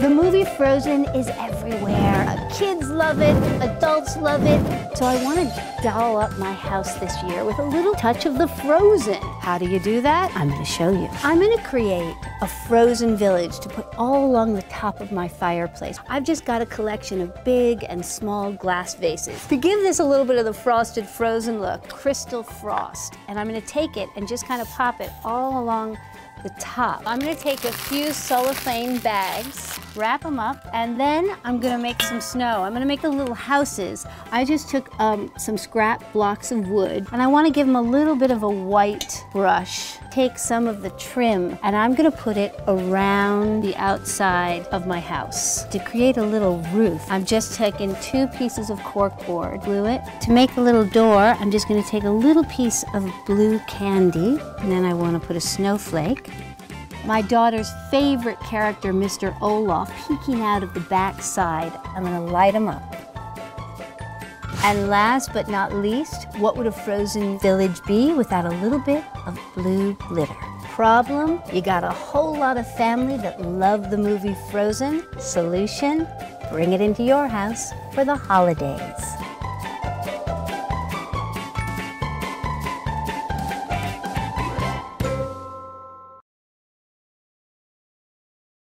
The movie Frozen is everywhere. Kids love it, adults love it. So I want to doll up my house this year with a little touch of the Frozen. How do you do that? I'm going to show you. I'm going to create a Frozen village to put all along the top of my fireplace. I've just got a collection of big and small glass vases. To give this a little bit of the frosted Frozen look, crystal frost. And I'm going to take it and just kind of pop it all along the top. I'm going to take a few cellophane bags, wrap them up, and then I'm going to make some snow. I'm going to make the little houses. I just took some scrap blocks of wood, and I want to give them a little bit of a white brush. Take some of the trim, and I'm going to put it around the outside of my house. To create a little roof, I'm just taking two pieces of corkboard, glue it. To make a little door, I'm just going to take a little piece of blue candy, and then I want to put a snowflake. My daughter's favorite character, Mr. Olaf, peeking out of the back side. I'm gonna light him up. And last but not least, what would a frozen village be without a little bit of blue glitter? Problem, you got a whole lot of family that love the movie Frozen. Solution, bring it into your house for the holidays.